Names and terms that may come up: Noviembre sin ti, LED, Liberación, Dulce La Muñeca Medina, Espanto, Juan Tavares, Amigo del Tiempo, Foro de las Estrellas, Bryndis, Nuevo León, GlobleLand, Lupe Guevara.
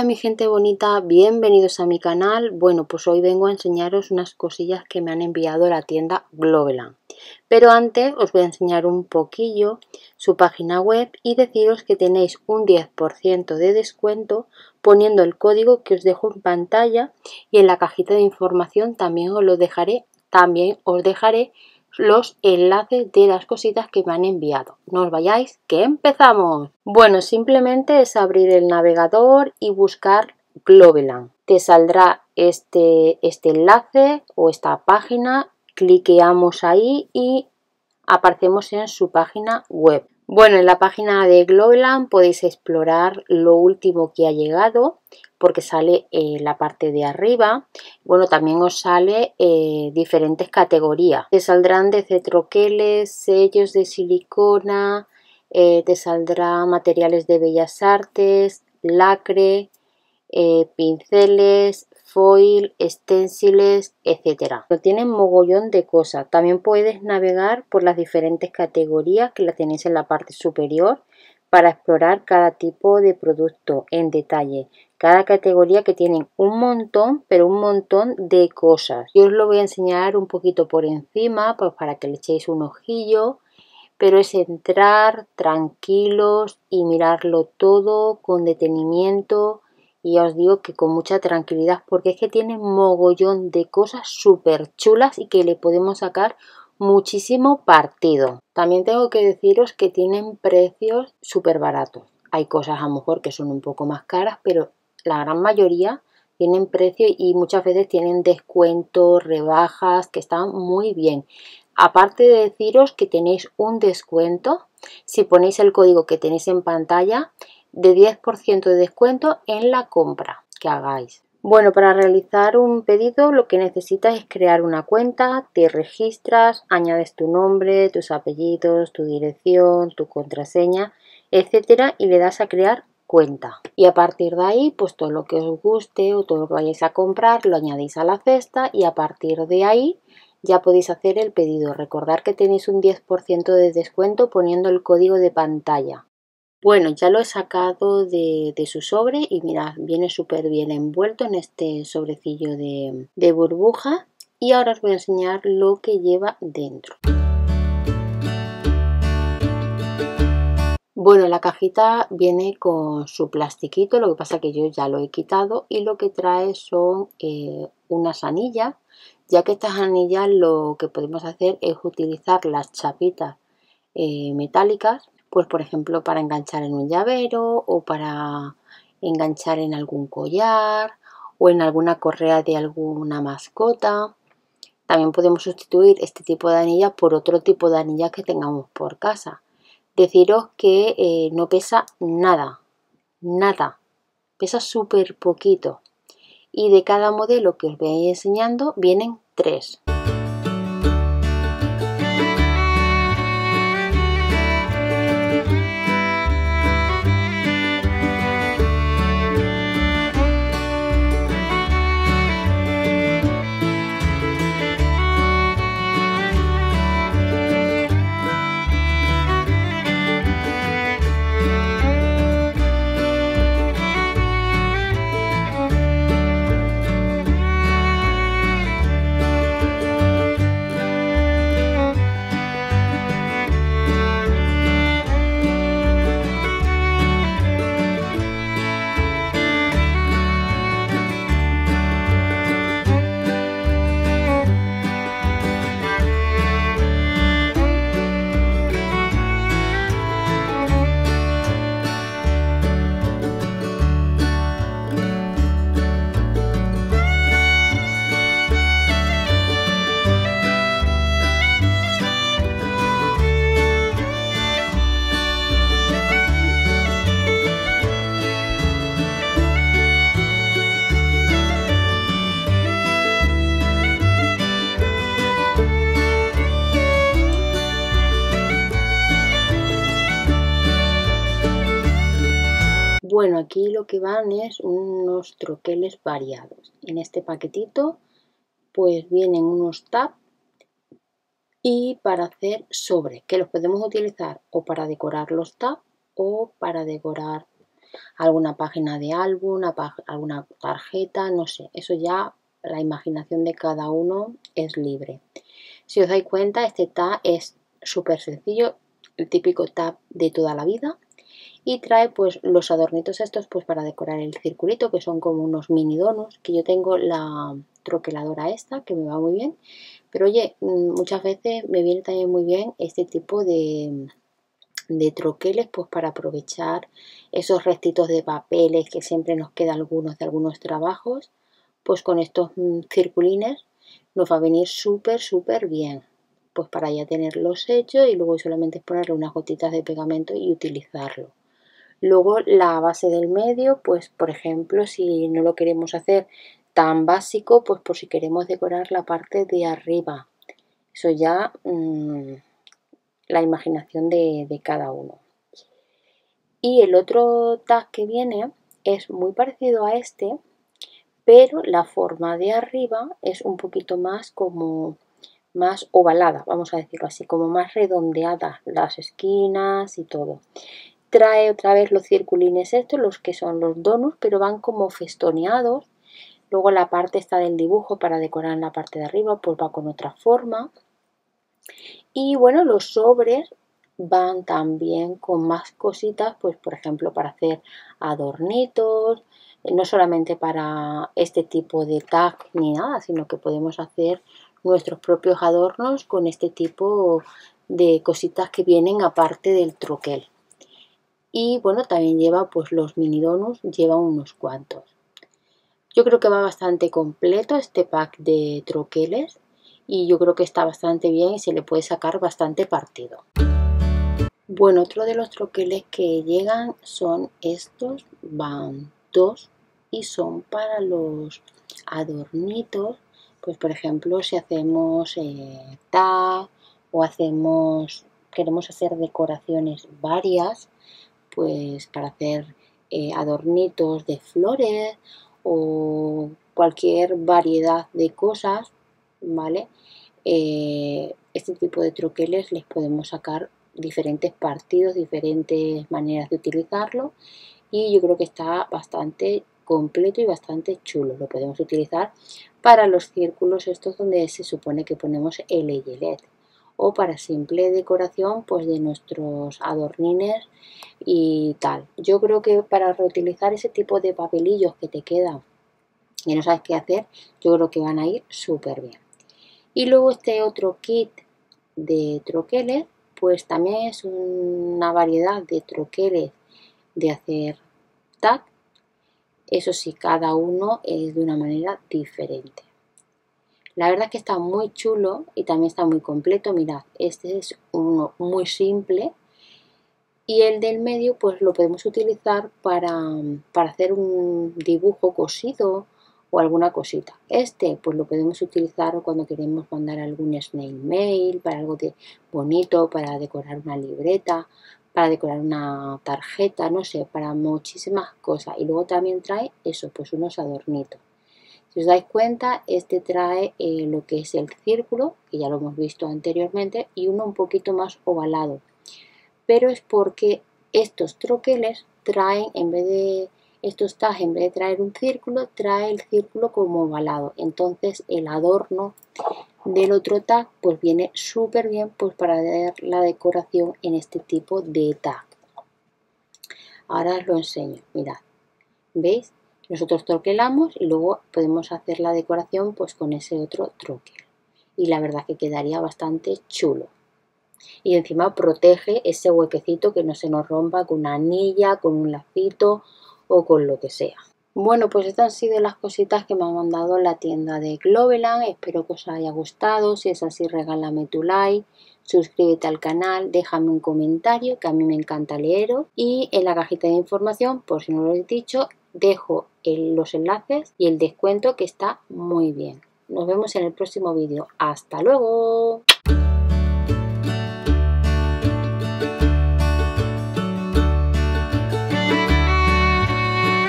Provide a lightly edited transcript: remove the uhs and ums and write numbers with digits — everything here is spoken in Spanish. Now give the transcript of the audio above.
Hola mi gente bonita, bienvenidos a mi canal. Bueno, pues hoy vengo a enseñaros unas cosillas que me han enviado la tienda GlobleLand. Pero antes os voy a enseñar un poquillo su página web y deciros que tenéis un 10% de descuento poniendo el código que os dejo en pantalla y en la cajita de información también os dejaré los enlaces de las cositas que me han enviado. No os vayáis, que empezamos. Bueno, simplemente es abrir el navegador y buscar GlobleLand. Te saldrá este enlace o esta página. Cliqueamos ahí y aparecemos en su página web. Bueno, en la página de GlobleLand podéis explorar lo último que ha llegado, porque sale la parte de arriba. Bueno, también os sale diferentes categorías. Te saldrán desde troqueles, sellos de silicona, te saldrá materiales de bellas artes, lacre, pinceles, foil, esténciles, etcétera. Lo tienen mogollón de cosas. También puedes navegar por las diferentes categorías que las tenéis en la parte superior para explorar cada tipo de producto en detalle. Cada categoría que tienen un montón, pero un montón de cosas. Yo os lo voy a enseñar un poquito por encima, pues para que le echéis un ojillo. Pero es entrar tranquilos y mirarlo todo con detenimiento. Y ya os digo que con mucha tranquilidad, porque es que tiene mogollón de cosas súper chulas y que le podemos sacar muchísimo partido. También tengo que deciros que tienen precios súper baratos. Hay cosas a lo mejor que son un poco más caras, pero la gran mayoría tienen precio y muchas veces tienen descuentos, rebajas, que están muy bien. Aparte de deciros que tenéis un descuento, si ponéis el código que tenéis en pantalla, de 10% de descuento en la compra que hagáis. Bueno, para realizar un pedido lo que necesitas es crear una cuenta, te registras, añades tu nombre, tus apellidos, tu dirección, tu contraseña, etcétera, y le das a crear cuenta. Y a partir de ahí, pues todo lo que os guste o todo lo que vayáis a comprar lo añadís a la cesta y a partir de ahí ya podéis hacer el pedido. Recordad que tenéis un 10% de descuento poniendo el código de pantalla. Bueno, ya lo he sacado de su sobre y mirad, viene súper bien envuelto en este sobrecillo de burbuja. Y ahora os voy a enseñar lo que lleva dentro. Bueno, la cajita viene con su plastiquito, lo que pasa que yo ya lo he quitado. Y lo que trae son unas anillas, ya que estas anillas lo que podemos hacer es utilizar las chapitas metálicas. Pues por ejemplo para enganchar en un llavero o para enganchar en algún collar o en alguna correa de alguna mascota. También podemos sustituir este tipo de anillas por otro tipo de anillas que tengamos por casa. Deciros que no pesa nada, nada, pesa súper poquito. Y de cada modelo que os voy a ir enseñando vienen 3. Bueno, aquí lo que van es unos troqueles variados. En este paquetito pues vienen unos tabs y para hacer sobres, que los podemos utilizar o para decorar los tabs o para decorar alguna página de álbum, alguna tarjeta, no sé, eso ya la imaginación de cada uno es libre. Si os dais cuenta, este tab es súper sencillo, el típico tab de toda la vida, y trae pues los adornitos estos pues para decorar el circulito, que son como unos mini donos, que yo tengo la troqueladora esta que me va muy bien, pero oye, muchas veces me viene también muy bien este tipo de troqueles pues para aprovechar esos restitos de papeles que siempre nos quedan algunos de algunos trabajos, pues con estos circulines nos va a venir súper bien, pues para ya tenerlos hechos y luego solamente ponerle unas gotitas de pegamento y utilizarlo. Luego la base del medio, pues por ejemplo, si no lo queremos hacer tan básico, pues por si queremos decorar la parte de arriba. Eso ya la imaginación de cada uno. Y el otro tag que viene es muy parecido a este, pero la forma de arriba es un poquito más como más ovalada, vamos a decirlo así, como más redondeada las esquinas y todo. Trae otra vez los circulines estos, los que son los donuts, pero van como festoneados. Luego la parte esta del dibujo para decorar en la parte de arriba, pues va con otra forma. Y bueno, los sobres van también con más cositas, pues por ejemplo para hacer adornitos, no solamente para este tipo de tag ni nada, sino que podemos hacer nuestros propios adornos con este tipo de cositas que vienen aparte del troquel. Y bueno, también lleva pues los mini donuts, lleva unos cuantos. Yo creo que va bastante completo este pack de troqueles y yo creo que está bastante bien y se le puede sacar bastante partido. Bueno, otro de los troqueles que llegan son estos, van dos y son para los adornitos. Pues por ejemplo, si hacemos tag o queremos hacer decoraciones varias, pues para hacer adornitos de flores o cualquier variedad de cosas, ¿vale? Este tipo de troqueles les podemos sacar diferentes partidos, diferentes maneras de utilizarlo y yo creo que está bastante completo y bastante chulo. Lo podemos utilizar para los círculos estos donde se supone que ponemos el LED o para simple decoración pues de nuestros adornines y tal. Yo creo que para reutilizar ese tipo de papelillos que te quedan y no sabes qué hacer, yo creo que van a ir súper bien. Y luego este otro kit de troqueles, pues también es una variedad de troqueles de hacer tag. Eso sí, cada uno es de una manera diferente. La verdad es que está muy chulo y también está muy completo. Mirad, este es uno muy simple. Y el del medio pues lo podemos utilizar para hacer un dibujo cosido o alguna cosita. Este pues lo podemos utilizar cuando queremos mandar algún snail mail, para algo de bonito, para decorar una libreta, para decorar una tarjeta, no sé, para muchísimas cosas. Y luego también trae eso, pues unos adornitos. Si os dais cuenta, este trae lo que es el círculo, que ya lo hemos visto anteriormente, y uno un poquito más ovalado. Pero es porque estos troqueles traen, en vez de traer un círculo, trae el círculo como ovalado. Entonces el adorno del otro tag pues viene súper bien pues para dar la decoración en este tipo de tag. Ahora os lo enseño, mirad, ¿veis? Nosotros troquelamos y luego podemos hacer la decoración pues con ese otro troquel y la verdad que quedaría bastante chulo. Y encima protege ese huequecito que no se nos rompa con una anilla, con un lacito o con lo que sea. Bueno, pues estas han sido las cositas que me ha mandado la tienda de GlobleLand. Espero que os haya gustado. Si es así, regálame tu like, suscríbete al canal, déjame un comentario que a mí me encanta leeros. Y en la cajita de información, por si no lo he dicho, dejo los enlaces y el descuento que está muy bien. Nos vemos en el próximo vídeo. ¡Hasta luego!